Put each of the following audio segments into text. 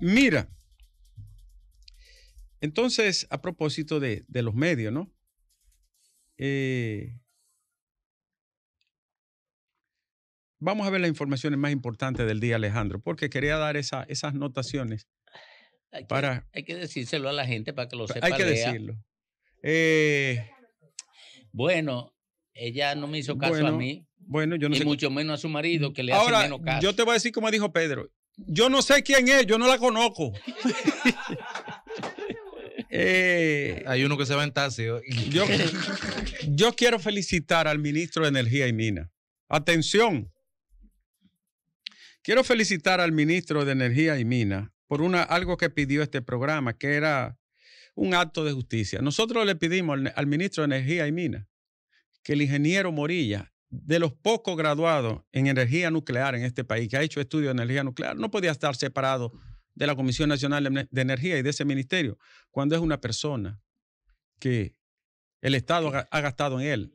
Mira, entonces, a propósito de los medios, ¿no? Vamos a ver las informaciones más importantes del día, Alejandro, porque quería dar esas notaciones. Hay que decírselo a la gente para que lo sepa. Hay que decirlo. Bueno, ella no me hizo caso a mí. Bueno, yo no sé. Y mucho menos a su marido, que le hace menos caso. Yo te voy a decir como dijo Pedro. Yo no sé quién es, yo no la conozco. Hay uno que se va en taxi. Yo quiero felicitar al ministro de Energía y Minas. Atención. Quiero felicitar al ministro de Energía y Minas por algo que pidió este programa, que era un acto de justicia. Nosotros le pedimos al ministro de Energía y Minas que el ingeniero Morilla, de los pocos graduados en energía nuclear en este país, que ha hecho estudios de energía nuclear, no podía estar separado de la Comisión Nacional de Energía y de ese ministerio, cuando es una persona que el Estado ha gastado en él,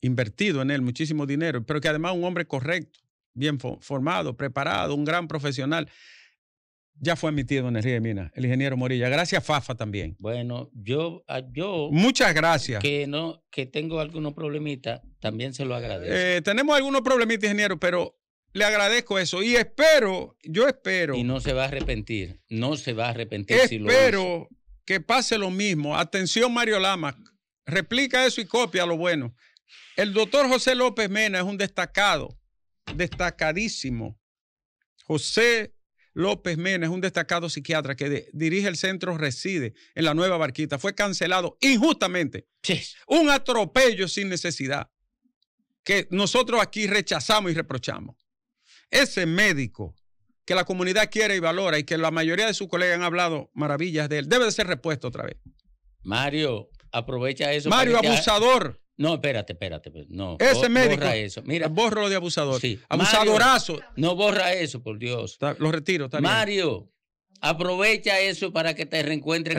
invertido en él muchísimo dinero, pero que además es un hombre correcto, bien formado, preparado, un gran profesional. Ya fue admitido en Enrique Mina, el ingeniero Morilla. Gracias, Fafa, también. Bueno, yo muchas gracias. Que tengo algunos problemitas, también se lo agradezco. Tenemos algunos problemitas, ingeniero, pero le agradezco eso. Y yo espero... Y no se va a arrepentir, no se va a arrepentir si lo hace. Espero que pase lo mismo. Atención, Mario Lama, replica eso y copia lo bueno. El doctor José López Mena es un destacadísimo. José López Mena es un destacado psiquiatra que dirige el centro RESIDE en la Nueva Barquita. Fue cancelado injustamente. Sí. Un atropello sin necesidad que nosotros aquí rechazamos y reprochamos. Ese médico que la comunidad quiere y valora y que la mayoría de sus colegas han hablado maravillas de él, debe de ser repuesto otra vez. Mario, aprovecha eso. Mario, abusador. No, espérate. No, ese médico, borra eso. Mira, borro de abusador. Sí. Abusadorazo. Mario, no borra eso, por Dios. Lo retiro. Está Mario, bien. Aprovecha eso para que te reencuentres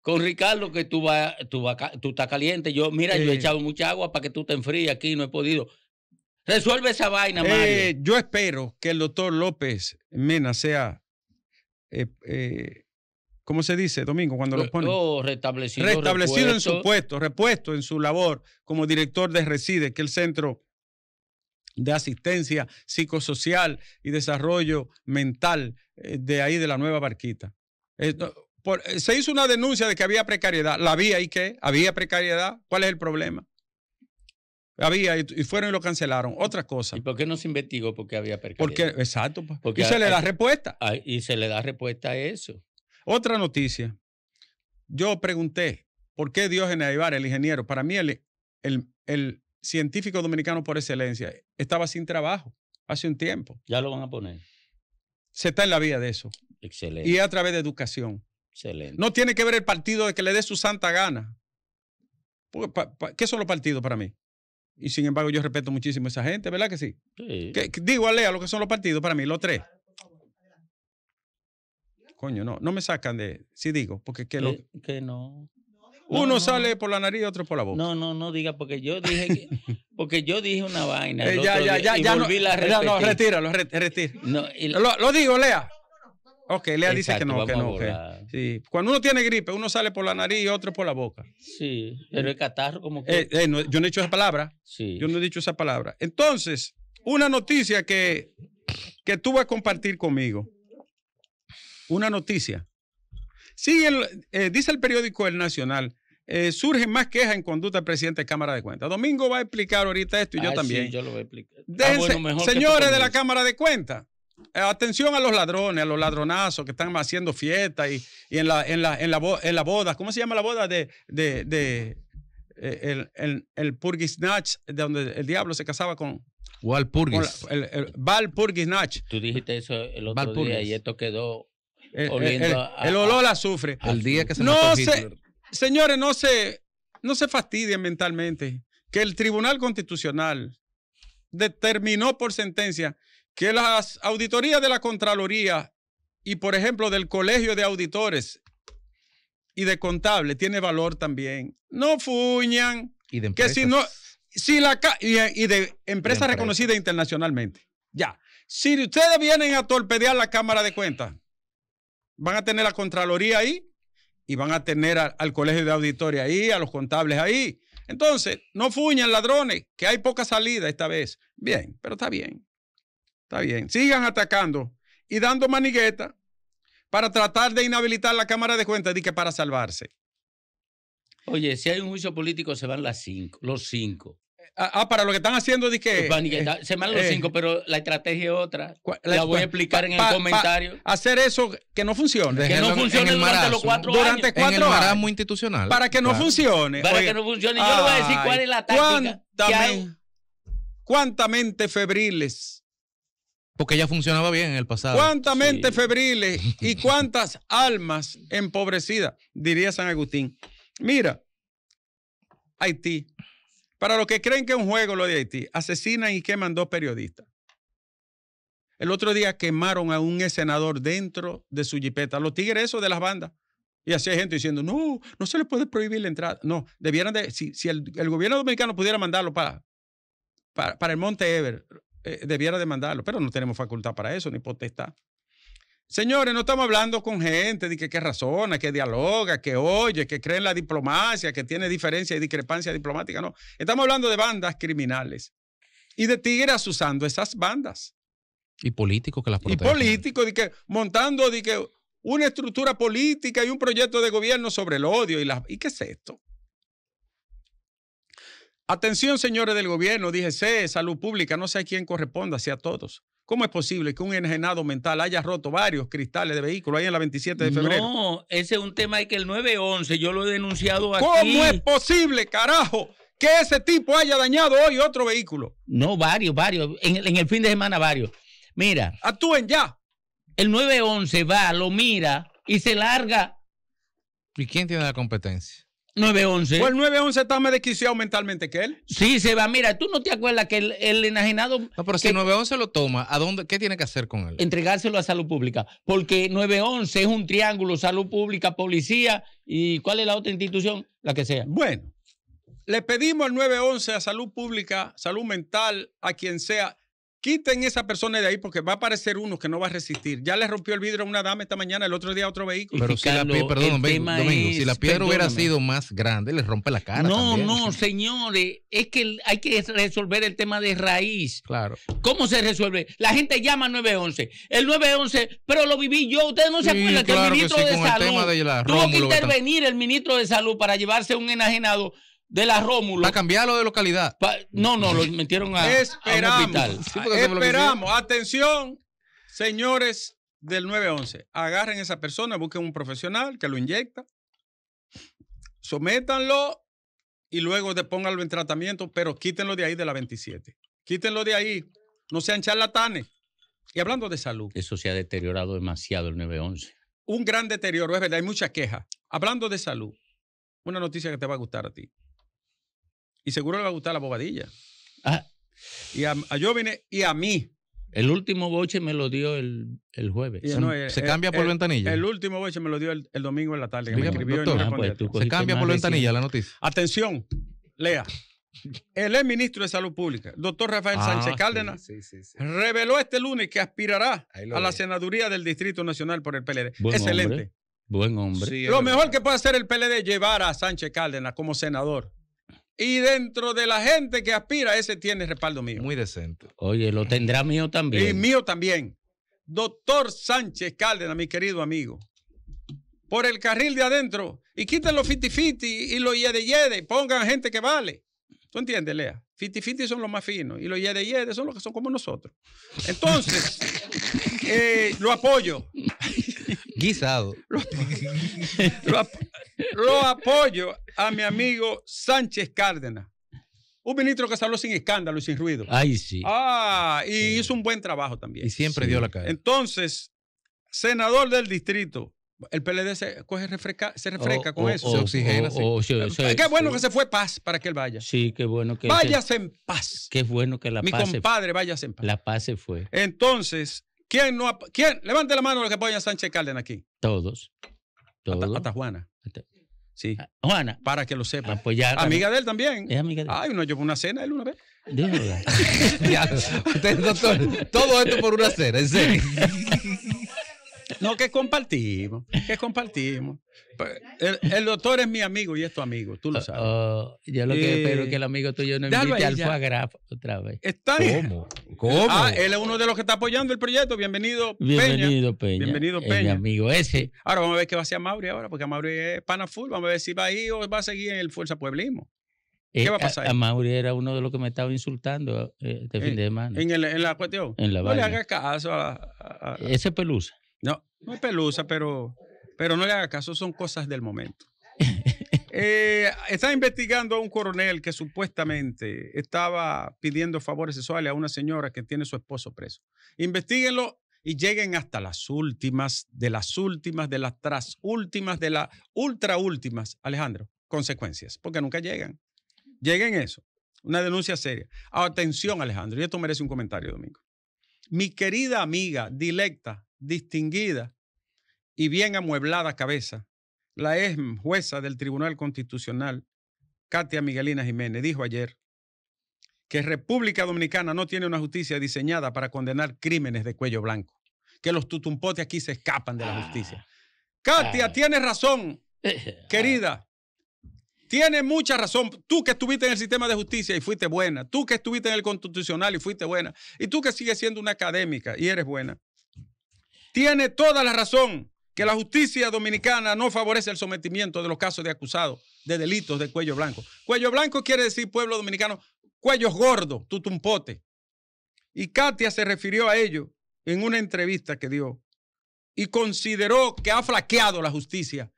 con Ricardo, que tú estás caliente. Yo he echado mucha agua para que tú te enfríes aquí, no he podido. Resuelve esa vaina, Mario. Yo espero que el doctor López Mena sea... ¿cómo se dice, Domingo, cuando lo ponen? Restablecido en su puesto, repuesto en su labor como director de RESIDE, que es el Centro de Asistencia Psicosocial y Desarrollo Mental de ahí de la Nueva Barquita. Se hizo una denuncia de que había precariedad. ¿La había y qué? ¿Había precariedad? ¿Cuál es el problema? Había y fueron y lo cancelaron. Otra cosa. ¿Y por qué no se investigó porque había precariedad? Porque, exacto. Porque y se le da respuesta. Y se le da respuesta a eso. Otra noticia. Yo pregunté por qué Diógenes Aybar, el ingeniero, para mí el científico dominicano por excelencia, estaba sin trabajo hace un tiempo. Ya lo van a poner. Se está en la vía de eso. Excelente. Y a través de educación. Excelente. No tiene que ver el partido de que le dé su santa gana. ¿Qué son los partidos para mí? Y sin embargo yo respeto muchísimo a esa gente, ¿verdad que sí? Sí. Digo, Alea, lo que son los partidos para mí, los tres. Coño, no me sacan de... Sí digo, porque... Que no. Uno sale por la nariz y otro por la boca. No diga, porque yo dije... porque yo dije una vaina. Ya volví la repetir. No, retíralo. No, lo digo, Lea. Ok, Lea exacto, dice que no. Sí. Cuando uno tiene gripe, uno sale por la nariz y otro por la boca. Sí, pero el catarro como que... no, yo no he dicho esa palabra. Sí. Yo no he dicho esa palabra. Entonces, una noticia que tú vas a compartir conmigo. Una noticia. Sí, dice el periódico El Nacional, surgen más quejas en conducta del presidente de Cámara de Cuentas. Domingo va a explicar ahorita esto y yo también. Sí, yo lo voy a explicar. Déjense, bueno, señores de la Cámara de Cuentas, atención a los ladrones, a los ladronazos que están haciendo fiestas y en la boda. ¿Cómo se llama la boda de el Purgisnacht, de donde el diablo se casaba con... Walpurgis. Walpurgisnacht. Tú dijiste eso el otro día y esto quedó... El olor a azufre. Al día que se mató Hitler. Señores, no se fastidien mentalmente que el Tribunal Constitucional determinó por sentencia que las auditorías de la Contraloría y, por ejemplo, del Colegio de Auditores y de Contables tiene valor también. No fuñan. Y de empresas. Que si no, si la, y de empresas reconocidas internacionalmente. Ya. Si ustedes vienen a torpedear la Cámara de Cuentas, Van a tener la Contraloría ahí y van a tener al Colegio de Auditores ahí, a los contables ahí. Entonces, no fuñan, ladrones, que hay poca salida esta vez. Bien, pero está bien. Está bien. Sigan atacando y dando manigueta para tratar de inhabilitar la Cámara de Cuentas y que para salvarse. Oye, si hay un juicio político se van los cinco. Para lo que están haciendo de que... se van los cinco, pero la estrategia es otra. La voy a explicar en el comentario. Hacer eso que no funcione. Que no funcione durante los 4 años. Durante 4 años. En el marasmo institucional. Para que no funcione. Para que no funcione. Yo le voy a decir cuál es la táctica que hay. Cuánta mente febriles. Porque ya funcionaba bien en el pasado. Cuánta mente febriles y cuántas almas empobrecidas, diría San Agustín. Mira, Haití. Para los que creen que es un juego lo de Haití, asesinan y queman 2 periodistas. El otro día quemaron a un senador dentro de su jipeta. Los tigres esos de las bandas. Y así hay gente diciendo, no, no se les puede prohibir la entrada. No, debieran de, si el gobierno dominicano pudiera mandarlo para el Monte Ever, debiera de mandarlo. Pero no tenemos facultad para eso, ni potestad. Señores, no estamos hablando con gente de que razona, que dialoga, que oye, que cree en la diplomacia, que tiene diferencia y discrepancia diplomática. No, estamos hablando de bandas criminales y de tigres usando esas bandas. Y políticos que las protegen. Y políticos montando una estructura política y un proyecto de gobierno sobre el odio. ¿Y qué es esto? Atención, señores del gobierno, DGC, Salud Pública, no sé a quién corresponda, sea a todos. ¿Cómo es posible que un enajenado mental haya roto varios cristales de vehículo ahí en la 27 de febrero? No, ese es un tema de que el 9-11, yo lo he denunciado aquí. ¿Cómo es posible, carajo, que ese tipo haya dañado hoy otro vehículo? No, varios, en el fin de semana varios. Mira. Actúen ya. El 9-11 va, lo mira y se larga. ¿Y quién tiene la competencia? 9-11. Pues el 9-11 está más desquiciado mentalmente que él. Sí, se va. Mira, tú no te acuerdas que el enajenado... No, pero si el 9-11 lo toma, ¿a dónde? ¿Qué tiene que hacer con él? Entregárselo a Salud Pública. Porque 9-11 es un triángulo, Salud Pública, Policía, ¿y cuál es la otra institución? La que sea. Bueno, le pedimos al 9-11, a Salud Pública, Salud Mental, a quien sea, quiten esa persona de ahí porque va a aparecer uno que no va a resistir. Ya le rompió el vidrio a una dama esta mañana, el otro día a otro vehículo. Pero si la piedra, perdón, Domingo, si la piedra hubiera sido más grande, le rompe la cara. No, también. No, señores, es que hay que resolver el tema de raíz. Claro. ¿Cómo se resuelve? La gente llama al 911. El 911, pero lo viví yo. Ustedes no se acuerdan que el ministro de Salud tuvo que intervenir el ministro de Salud para llevarse un enajenado de la Rómulo. Para cambiarlo de localidad. No, lo metieron a un hospital. Sí, esperamos. Atención, señores del 911. Agarren a esa persona, busquen un profesional que lo inyecta, sométanlo y luego pónganlo en tratamiento, pero quítenlo de ahí de la 27. Quítenlo de ahí. No sean charlatanes. Y hablando de salud. Eso se ha deteriorado demasiado el 911. Un gran deterioro, es verdad. Hay muchas quejas. Hablando de salud, una noticia que te va a gustar a ti. Y seguro le va a gustar la bobadilla. Ah. Y a Jóvenes y a mí. El último boche me lo dio el jueves. ¿Se cambia por ventanilla? El último boche me lo dio el domingo en la tarde. Dígame, me escribió ¿se cambia por ventanilla la noticia? Atención, lea. El ex ministro de Salud Pública, doctor Rafael Sánchez Cárdenas, reveló este lunes que aspirará a la senaduría del Distrito Nacional por el PLD. Excelente. Buen hombre. Sí, lo mejor que puede hacer el PLD es llevar a Sánchez Cárdenas como senador. Y dentro de la gente que aspira, ese tiene respaldo mío. Muy decente. Oye, lo tendrá mío también. Y mío también. Doctor Sánchez Cárdenas, mi querido amigo, por el carril de adentro y quiten los fitifiti y los yede-yede, pongan gente que vale. ¿Tú entiendes, Lea? Fitifiti son los más finos y los yede-yede son los que son como nosotros. Entonces, lo apoyo. Guisado. Lo apoyo a mi amigo Sánchez Cárdenas, un ministro que salió sin escándalo y sin ruido. Ay, sí. Hizo un buen trabajo también. Y siempre dio la cara. Entonces, senador del distrito, el PLD se refresca con eso. Se oxigena. Qué bueno que se fue Paz para que él vaya. Sí, qué bueno que... Váyase en paz. Qué bueno que la paz. Mi compadre, váyase en paz. La paz se fue. Entonces... ¿Quién? Levante la mano los que apoyan a Sánchez Cárdenas aquí. Todos. Hasta Juana. Sí. Juana. Para que lo sepa. Apoyar, amiga de él también. Es amiga de él. Yo llevó una cena él una vez. Usted, doctor, todo esto por una cena, en serio. No, que compartimos, que compartimos. El doctor es mi amigo y es tu amigo, tú lo sabes. Yo lo que espero es que el amigo tuyo no invite al Fagraf otra vez. Está bien. ¿Cómo? Ah, él es uno de los que está apoyando el proyecto. Bienvenido, bienvenido Peña. Bienvenido Peña. Mi amigo ese. Ahora vamos a ver qué va a hacer Mauri ahora, porque Mauri es pana full. Vamos a ver si va ahí o va a seguir en el Fuerza Pueblismo. ¿Qué va a pasar? A Mauri era uno de los que me estaba insultando este fin de semana. En la cuestión. En la Valle. No le hagas caso a ese pelusa. No, no es pelusa, pero no le hagas caso, son cosas del momento. Está investigando a un coronel que supuestamente estaba pidiendo favores sexuales a una señora que tiene su esposo preso. Investíguenlo y lleguen hasta las últimas, de las últimas, de las trasúltimas, de las ultraúltimas, Alejandro, consecuencias, porque nunca llegan. Lleguen eso, una denuncia seria. Atención, Alejandro, y esto merece un comentario, Domingo. Mi querida amiga, dilecta, distinguida y bien amueblada cabeza, la ex jueza del Tribunal Constitucional, Katia Miguelina Jiménez, dijo ayer que República Dominicana no tiene una justicia diseñada para condenar crímenes de cuello blanco, que los tutumpotes aquí se escapan de la justicia. Katia, tienes razón, querida. Tienes mucha razón. Tú que estuviste en el sistema de justicia y fuiste buena. Tú que estuviste en el constitucional y fuiste buena. Y tú que sigues siendo una académica y eres buena. Tienes toda la razón que la justicia dominicana no favorece el sometimiento de los casos de acusados de delitos de cuello blanco. Cuello blanco quiere decir pueblo dominicano, cuellos gordos, tutumpote. Y Katia se refirió a ello en una entrevista que dio y consideró que ha flaqueado la justicia.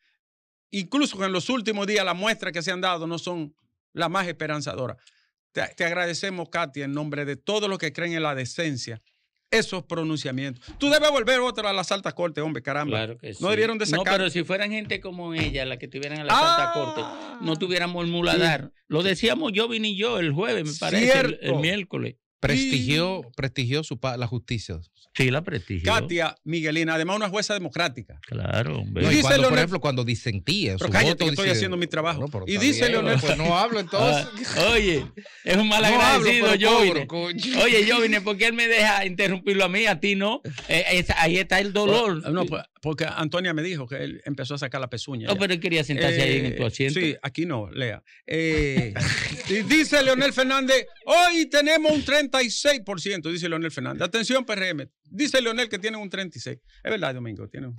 Incluso en los últimos días las muestras que se han dado no son las más esperanzadoras. Te agradecemos, Katia, en nombre de todos los que creen en la decencia, esos pronunciamientos. Tú debes volver otra a las altas cortes, hombre, caramba. Claro que sí. No debieron de sacar. No, pero si fueran gente como ella, la que estuvieran en las altas cortes, no tuviéramos el muladar. Sí. Lo decíamos Jovin y yo el jueves, me parece, el miércoles. Prestigió la justicia. Sí, la prestigió. Katia Miguelina, además una jueza democrática. Claro, hombre. No, y cuando, por ejemplo, cuando disentía. Pero cállate, que estoy haciendo mi trabajo. No, y dice Leonel. Pues no hablo entonces. Oye, es un mal agradecido, Jovine. Oye, Jovine, ¿por qué él me deja interrumpirlo a mí? A ti no. Ahí está el dolor. No, porque Antonia me dijo que él empezó a sacar la pezuña. No, ya. Pero él quería sentarse ahí en tu asiento. Sí, aquí no, Lea. Y dice Leonel Fernández, hoy tenemos un 36%, dice Leonel Fernández. Atención, PRM. Dice Leonel que tienen un 36%. Es verdad, Domingo. Tiene un...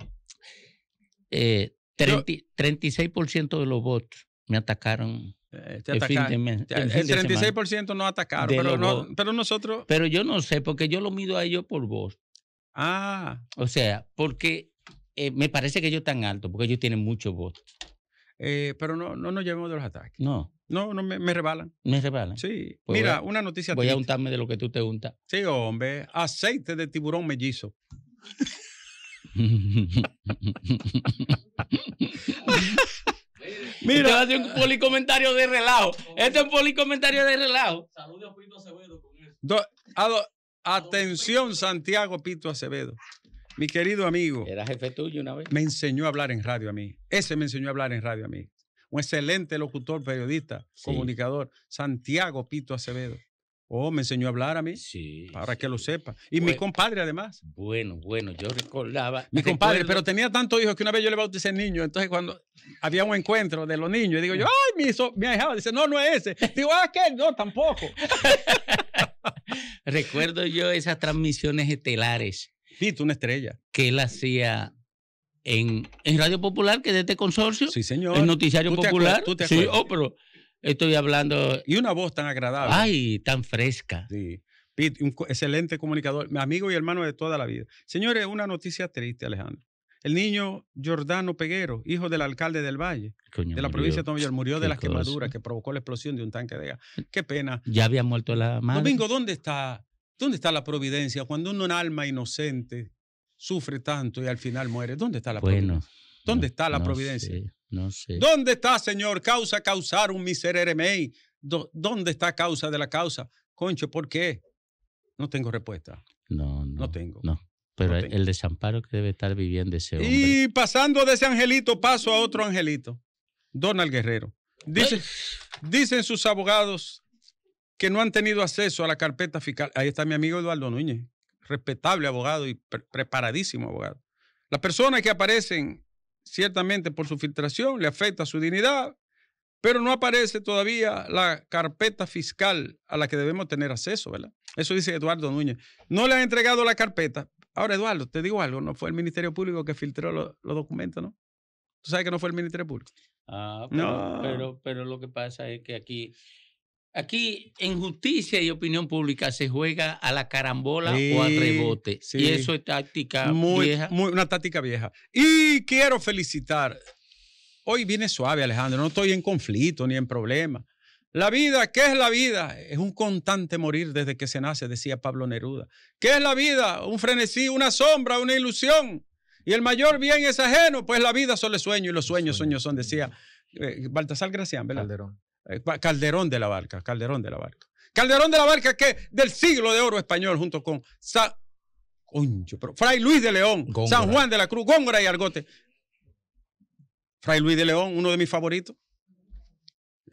36% de los votos me atacaron. El 36% no atacaron. Pero nosotros... Pero yo no sé, porque yo lo mido a ellos por voz. Ah. O sea, porque me parece que ellos están altos, porque ellos tienen muchos votos. Pero no nos llevemos de los ataques. No. No, me rebalan. ¿Me rebalan? Sí. Pues mira, una noticia triste. Voy a untarme de lo que tú te untas. Sí, hombre. Aceite de tiburón mellizo. Mira. Te va a hacer un policomentario de relajo. Este es un policomentario de relajo. Saludos a Pito Acevedo con eso. Atención, Santiago Pito Acevedo. Mi querido amigo. Era jefe tuyo una vez. Me enseñó a hablar en radio a mí. Ese me enseñó a hablar en radio a mí. Un excelente locutor, periodista, sí, comunicador, Santiago Pito Acevedo. Oh, me enseñó a hablar a mí, sí, para que lo sepa. Y mi compadre, además. Bueno, yo recordaba. Mi compadre, pero tenía tantos hijos que una vez yo le bauticé niño. Entonces, cuando había un encuentro de los niños, digo yo, ay, mi ahijado. Dice, no es ese. Digo, aquel, no, tampoco. Recuerdo yo esas transmisiones estelares. Pito, una estrella. Que él hacía... En Radio Popular, que es de este consorcio. Sí, señor. En Noticiario Popular. Sí, pero estoy hablando... Y una voz tan agradable. Ay, tan fresca. Sí. Pete, un excelente comunicador, amigo y hermano de toda la vida. Señores, una noticia triste, Alejandro. El niño Giordano Peguero, hijo del alcalde del Valle, de la provincia de Tomayor, murió de las quemaduras que provocó la explosión de un tanque de gas. Qué pena. Ya había muerto la madre. Domingo, ¿dónde está la providencia cuando un alma inocente sufre tanto y al final muere? ¿Dónde está la providencia? ¿Dónde está la providencia? No sé. ¿Dónde está, señor? Causa causar un miserere mei. ¿Dónde está causa de la causa? Concho, ¿por qué? No tengo respuesta. No tengo. Pero no tengo. El desamparo que debe estar viviendo ese hombre. Y pasando de ese angelito, paso a otro angelito. Donald Guerrero. Dicen sus abogados que no han tenido acceso a la carpeta fiscal. Ahí está mi amigo Eduardo Núñez. Respetable abogado y preparadísimo abogado. Las personas que aparecen ciertamente por su filtración le afecta su dignidad, pero no aparece todavía la carpeta fiscal a la que debemos tener acceso, ¿verdad? Eso dice Eduardo Núñez. No le han entregado la carpeta. Ahora, Eduardo, te digo algo, no fue el Ministerio Público que filtró los documentos, ¿no? Tú sabes que no fue el Ministerio Público. Ah, pero lo que pasa es que aquí en justicia y opinión pública se juega a la carambola, sí, o a rebote. Sí. Y eso es táctica vieja. Una táctica vieja. Y quiero felicitar. Hoy viene suave, Alejandro. No estoy en conflicto ni en problema. La vida, ¿qué es la vida? Es un constante morir desde que se nace, decía Pablo Neruda. ¿Qué es la vida? Un frenesí, una sombra, una ilusión. Y el mayor bien es ajeno, pues la vida solo es sueño y los sueños son, decía Baltasar Gracián, ¿verdad? Calderón. Calderón de la Barca, Calderón de la Barca. Calderón de la Barca, que del siglo de oro español, junto con Fray Luis de León, Góngora, San Juan de la Cruz, Góngora y Argote. Fray Luis de León, uno de mis favoritos.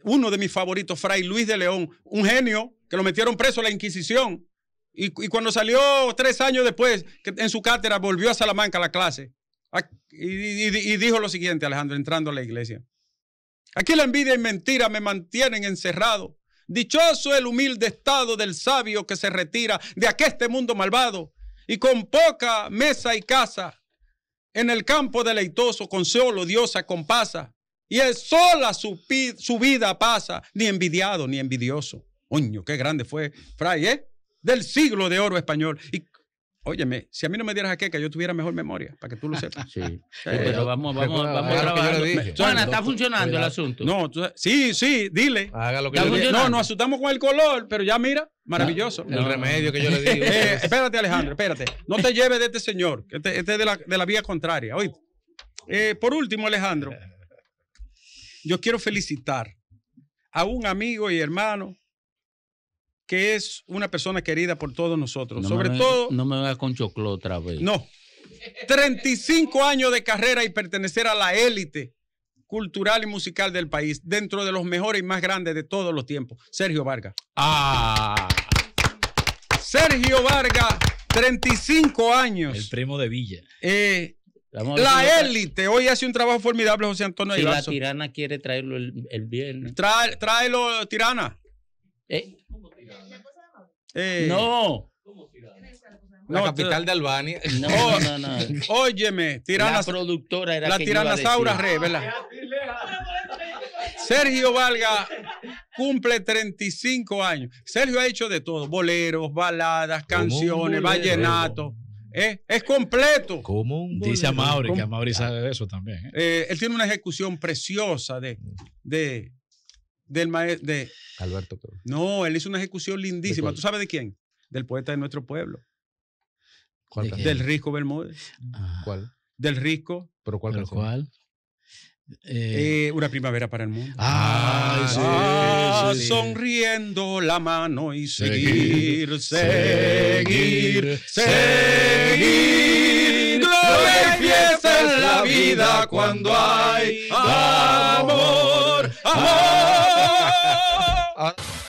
Uno de mis favoritos, Fray Luis de León, un genio que lo metieron preso a la Inquisición. Y cuando salió 3 años después, en su cátedra, volvió a Salamanca a la clase. Y dijo lo siguiente, Alejandro, entrando a la iglesia. Aquí la envidia y mentira me mantienen encerrado. Dichoso el humilde estado del sabio que se retira de aqueste mundo malvado. Y con poca mesa y casa, en el campo deleitoso, con solo diosa compasa. Y él sola su vida pasa, ni envidiado ni envidioso. Oño, qué grande fue Fray, ¿eh? Del siglo de oro español. Y óyeme, si a mí no me dieras jaqueca, yo tuviera mejor memoria, para que tú lo sepas. Sí. Pero vamos a trabajar. Juana, ¿está funcionando el asunto? No, sí, dile. Haga lo que yo le digo. No, nos asustamos con el color, pero ya mira, maravilloso. El remedio que yo le digo. Espérate, Alejandro, espérate. No te lleves de este señor, que este es de la vía contraria. Oíste. Por último, Alejandro, yo quiero felicitar a un amigo y hermano que es una persona querida por todos nosotros. No me vaya con choclo otra vez. No. 35 años de carrera y pertenecer a la élite cultural y musical del país, dentro de los mejores y más grandes de todos los tiempos. Sergio Vargas. ¡Ah! Sergio Vargas, 35 años. El primo de Villa. La élite hoy hace un trabajo formidable, José Antonio Aybar. Si la Tirana quiere traerlo el viernes. Tráelo, Tirana. No. La capital de Albania. No. Óyeme, Tirana. La productora era la Tiranasaura Re, ¿verdad? Sergio Vargas cumple 35 años. Sergio ha hecho de todo: boleros, baladas, canciones, vallenato. Es completo. Dice a Mauri, que a Mauri sabe de eso también. Él tiene una ejecución preciosa del maestro de Alberto Cruz. No, él hizo una ejecución lindísima. ¿Tú sabes de quién? Del poeta de nuestro pueblo. ¿Cuál? Del Risco Bermúdez. Ah. ¿Cuál? Del Risco. ¿Pero cuál? ¿Pero cuál? Una primavera para el mundo. Sí. Sonriendo la mano y seguir. Gloria y fiesta en la vida cuando hay amor.